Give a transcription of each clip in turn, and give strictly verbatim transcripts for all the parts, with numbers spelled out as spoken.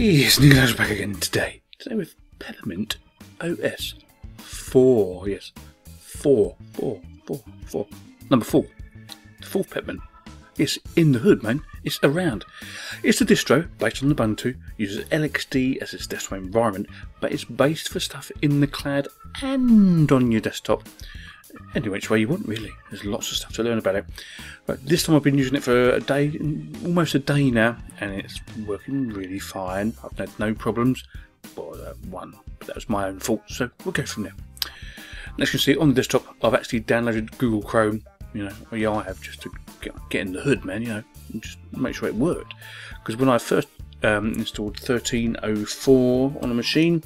Hey, it's Nicholas back again today. Today with Peppermint O S four. Yes, four, four, four, four. Number four. The fourth Peppermint. It's in the hood, man. It's around. It's a distro based on Ubuntu, uses L X D as its desktop environment, but it's based for stuff in the cloud and on your desktop. Any which way you want, really. There's lots of stuff to learn about it. But this time I've been using it for a day, almost a day now, and it's working really fine. I've had no problems. Well, uh, one, but that was my own fault, so we'll go from there. And as you can see on the desktop, I've actually downloaded Google Chrome. You know, well, yeah, I have, just to get, get in the hood, man, you know, and just make sure it worked. Because when I first um, installed thirteen oh four on a machine,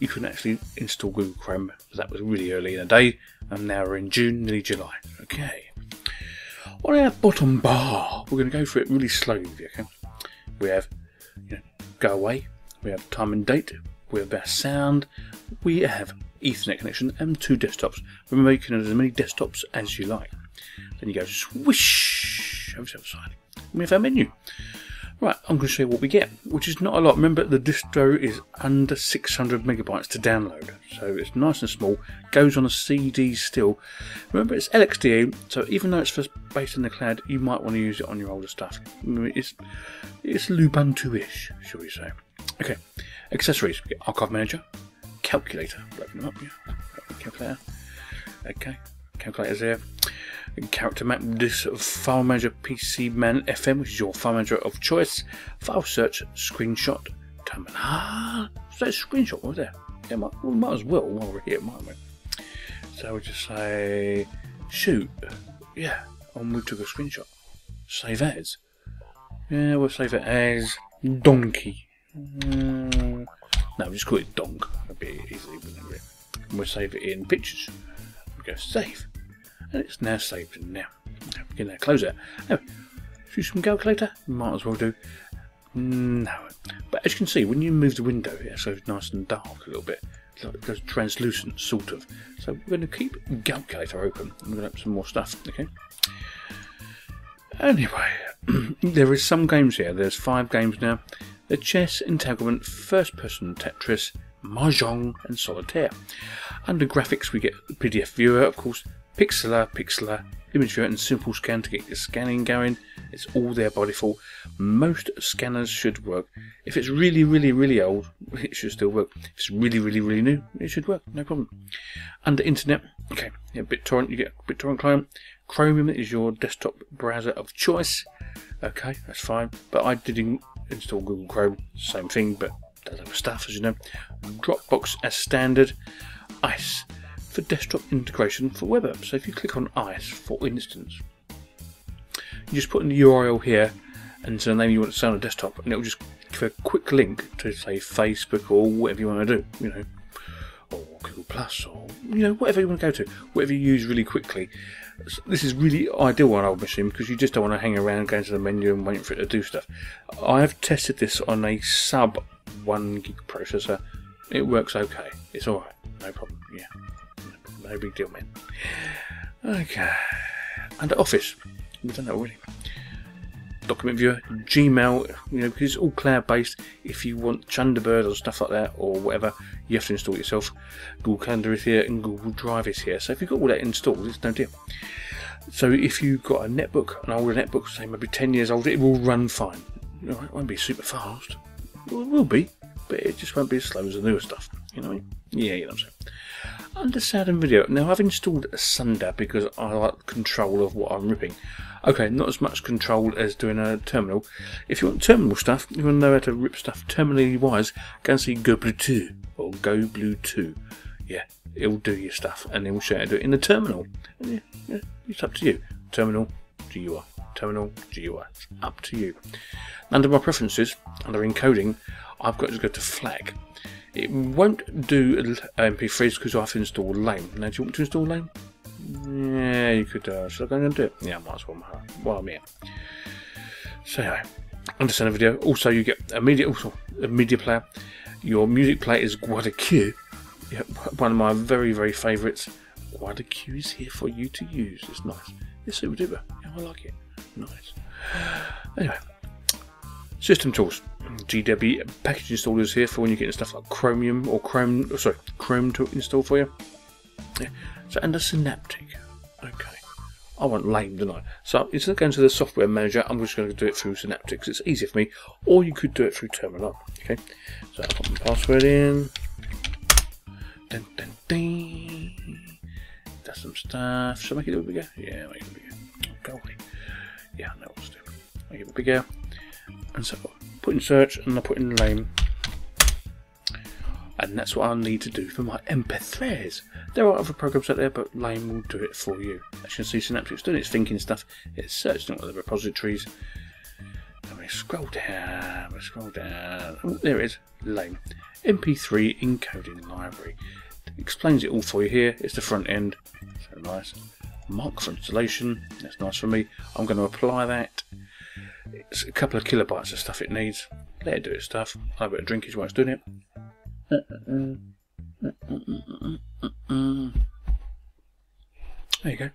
you couldn't actually install Google Chrome, because that was really early in the day, and now we're in June, nearly July. Okay. On our bottom bar, we're going to go through it really slowly. Okay. We have, you know, go away. We have time and date. We have our sound. We have Ethernet connection and two desktops. Remember, you can have as many desktops as you like. Then you go swish over to the other side. We have our menu. Right, I'm going to show you what we get, which is not a lot. Remember, the distro is under six hundred megabytes to download, so it's nice and small, goes on a C D still. Remember, it's L X D E, so even though it's based in the cloud, you might want to use it on your older stuff. It's, it's Lubuntu-ish, shall we say. Okay, accessories, archive manager, calculator, open them up, yeah, calculator, okay, calculator's there. Character map, this file manager, P C Man F M, which is your file manager of choice. File search, screenshot, terminal. Ah, so screenshot was there. Yeah, might, we might as well while we're here, mightn't we? So we just say shoot. Yeah, I'll move to a screenshot. Save as. Yeah, we'll save it as donkey. Um, no, we'll just call it donk. That'd be easily. And we'll save it in pictures. We go save. And it's now saved. Now we can now close it. Now, do some calculator. Might as well do. No, but as you can see, when you move the window, it's so nice and dark a little bit. It's like it goes translucent, sort of. So we're going to keep calculator open. We're going to open some more stuff. Okay. Anyway, there is some games here. There's five games now: the chess, entanglement, first-person Tetris, mahjong, and solitaire. Under graphics, we get P D F viewer, of course. Pixlr, Pixlr, image viewer and simple scan to get your scanning going. It's all there by default. Most scanners should work. If it's really, really, really old, it should still work. If it's really, really, really new, it should work. No problem. Under internet, okay, yeah, BitTorrent, you get BitTorrent client. Chromium is your desktop browser of choice. Okay, that's fine. But I did install Google Chrome, same thing, but does other stuff, as you know. Dropbox as standard. ICE. For desktop integration for web apps. So if you click on ICE, for instance, you just put in the U R L here and so the name you want to say on the desktop, and it'll just give a quick link to, say, Facebook or whatever you want to do, you know, or Google Plus, or, you know, whatever you want to go to, whatever you use really quickly. This is really ideal on an old machine because you just don't want to hang around going to the menu and waiting for it to do stuff. I have tested this on a sub one gig processor. It works okay. It's alright, no problem, yeah. No big deal, man. Okay. Under Office, we don't know really. Document viewer, Gmail, you know, because it's all cloud-based. If you want Thunderbird or stuff like that or whatever, you have to install it yourself. Google Calendar is here and Google Drive is here. So if you've got all that installed, it's no deal. So if you've got a netbook, an older netbook, say maybe ten years old, it will run fine. You know, it won't be super fast. Well, it will be, but it just won't be as slow as the newer stuff. You know what I mean? Yeah, you know what I'm saying. Under sound and video, now I've installed Asunder because I like control of what I'm ripping. Okay, not as much control as doing a terminal. If you want terminal stuff, you want to know how to rip stuff terminally wise, go and see GoBluetoo or GoBluetoo. Yeah, it'll do your stuff and it will show you how to do it in the terminal. And yeah, yeah, it's up to you. Terminal, G U I. Terminal, G U I. It's up to you. Under my preferences, under encoding, I've got to go to FLAC. It won't do M P threes because I have to install LAME. Now, do you want to install LAME? Yeah, you could. Uh, shall I go and do it? Yeah, I might as well. While I'm here. So, anyway, understand the video. Also, you get a media, also a media player. Your music player is Guada Q. Yeah, one of my very, very favourites. Guada Q is here for you to use. It's nice. It's super duper. Yeah, I like it. Nice. Anyway, system tools. .gw package installers here for when you're getting stuff like Chromium or Chrome, sorry, Chrome to install for you. Yeah. So under Synaptic, okay. I want LAME tonight. So instead of going to the software manager, I'm just going to do it through Synaptic. It's easier for me. Or you could do it through Terminal. Okay. So I put my password in. Dun, dun, dun. That's some stuff. Should I make it a little bigger? Yeah, make it a little bigger. Go away. Yeah, I know what to do. Make it a little bigger. And so on. Put in search and I put in LAME. And that's what I need to do for my M P threes. There are other programs out there, but LAME will do it for you. As you can see, Synaptic's doing its thinking stuff. It's searching all the repositories. And we scroll down, we scroll down. Oh, there it is, LAME. M P three encoding library. It explains it all for you here. It's the front end. So nice. Mark for installation. That's nice for me. I'm going to apply that. It's a couple of kilobytes of stuff it needs. Let it do its stuff. I'll have a bit of drinkage while it's doing it. Uh, uh, uh, uh, uh, uh, uh. There you go.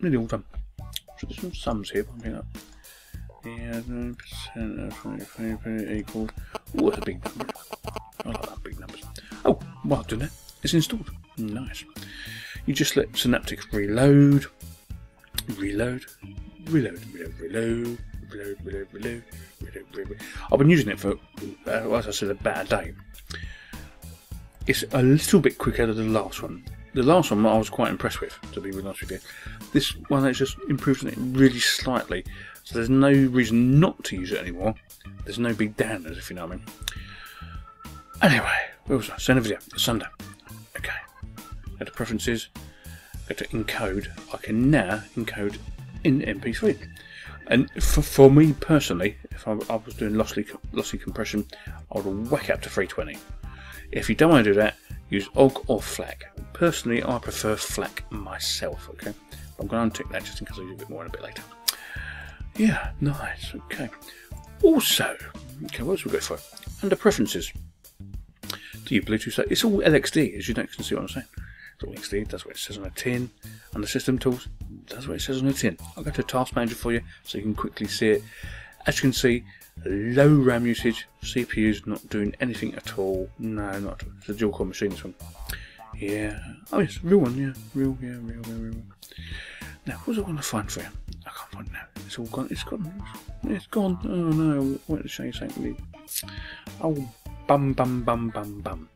Nearly all done. So there's some sums here. But I'm yeah, percent of equals. Oh, that's a big number. I like that big numbers. Oh, while doing that, it's installed. Nice. You just let Synaptic reload, reload, reload, reload, reload. Reload, reload, reload, reload, reload. I've been using it for, uh, as I said, about a day. It's a little bit quicker than the last one. The last one I was quite impressed with, to be honest with you. This one has just improved on it really slightly, so there's no reason not to use it anymore. There's no big downers, if you know what I mean. Anyway, where was I? Send a video. Asunder. Okay. Go to preferences. Go to encode. I can now encode in M P three. And for, for me personally, if I, I was doing lossy, lossy compression, I would whack up to three twenty. If you don't want to do that, use O G G or FLAC. Personally, I prefer FLAC myself, okay? I'm going to untick that just in case I do a bit more in a bit later. Yeah, nice, okay. Also, okay, what else we go for? Under preferences, do your Bluetooth set? It's all L X D, as you know, you can see what I'm saying. It's all L X D, that's what it says on the tin. Under system tools, that's what it says on the tin. I'll go to task manager for you so you can quickly see it. As you can see, low RAM usage, C P U's not doing anything at all. No, not at all. It's a dual core machine, this one. Yeah. Oh, it's a real one, yeah. Real, yeah, real, real, real. Now, what was I going to find for you? I can't find it now. It's all gone. It's gone. It's gone. Oh, no. I wanted to show you something. Oh, bum, bum, bum, bum, bum.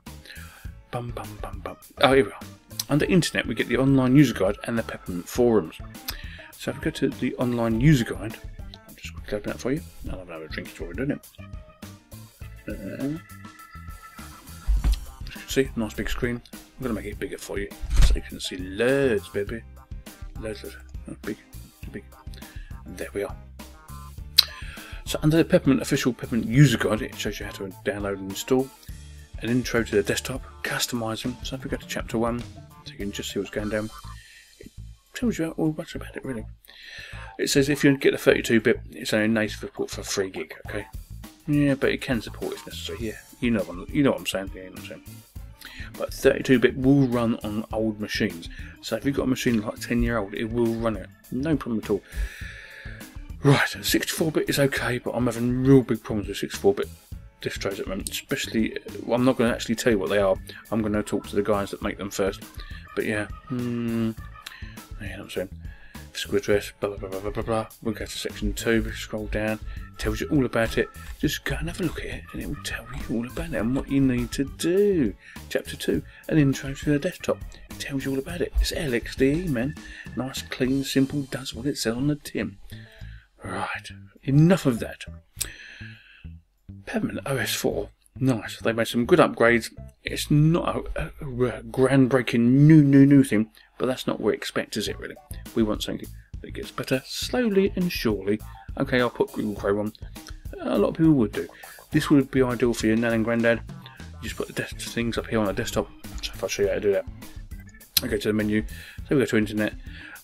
Bum, bum, bum, bum. Oh, here we are. Under internet, we get the online user guide and the Peppermint Forums. So if we go to the online user guide, I'll just quickly open that for you. I'll have another drink while we're doing it. Uh, as you can see, nice big screen. I'm going to make it bigger for you so you can see loads, baby. Loads, loads. Oh, big, big. And there we are. So under the Peppermint official Peppermint user guide, it shows you how to download and install. An intro to the desktop, customizing. So if we go to chapter one, so you can just see what's going down. It tells you all much about it, really. It says if you get a thirty-two bit, it's only native support for three gig. Okay. Yeah, but it can support if necessary. Yeah, you know what I'm, you know what I'm saying. Yeah, you know what I'm saying. But thirty-two bit will run on old machines. So if you've got a machine like ten year old, it will run it. No problem at all. Right, sixty-four bit is okay, but I'm having real big problems with sixty-four bit. Disk trays at the moment, especially, well, I'm not going to actually tell you what they are. I'm going to talk to the guys that make them first. But yeah, hmm, yeah, you know what I'm saying. Physical address, blah, blah, blah, blah, blah, blah. We'll go to section two, we'll scroll down, it tells you all about it. Just go and have a look at it, and it will tell you all about it and what you need to do. Chapter two, an intro to the desktop. It tells you all about it. It's L X D E, man. Nice, clean, simple, does what it says on the tin. Right, enough of that. Peppermint O S four, nice. They made some good upgrades. It's not a, a, a groundbreaking new, new, new thing, but that's not what we expect, is it, really? We want something that gets better slowly and surely. Okay, I'll put Google Chrome on. A lot of people would do. This would be ideal for your nan and granddad. You just put the desk things up here on the desktop. So if I show you how to do that, I go to the menu. So we go to internet.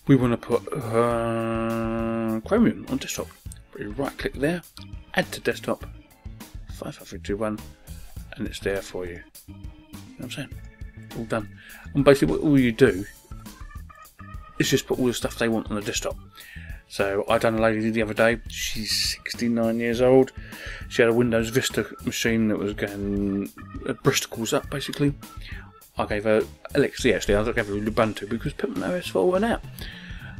We want to put uh, Chromium on desktop. We right click there, add to desktop. five, five, three, two, one, and it's there for you. You know what I'm saying? All done. And basically, what all you do is just put all the stuff they want on the desktop. So I done a lady the other day, she's sixty-nine years old, she had a Windows Vista machine that was going uh, Bristol's up basically. I gave her L X D, actually, I gave her Lubuntu because Peppermint O S four went out.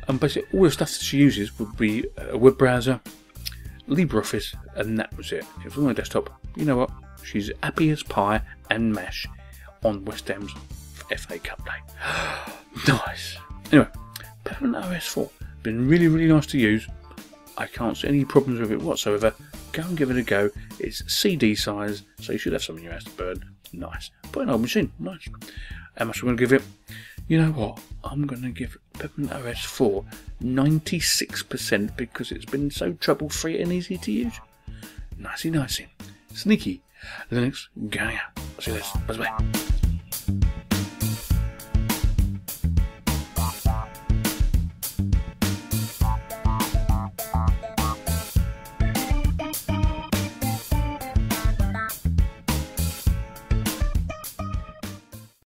And basically all the stuff that she uses would be a web browser, LibreOffice, and that was it. If it was on a desktop, you know what, she's happy as pie and mash on West Ham's F A Cup Day. Nice! Anyway, Peppermint O S four. Been really really nice to use. I can't see any problems with it whatsoever. Go and give it a go. It's C D size, so you should have some in your house to burn. Nice. Put an old machine. Nice. How much am I going to give it? You know what? I'm going to give Peppermint O S four ninety-six percent because it's been so trouble free and easy to use. Nicey nicey. Sneaky. Linux, go. See you later. Bye bye.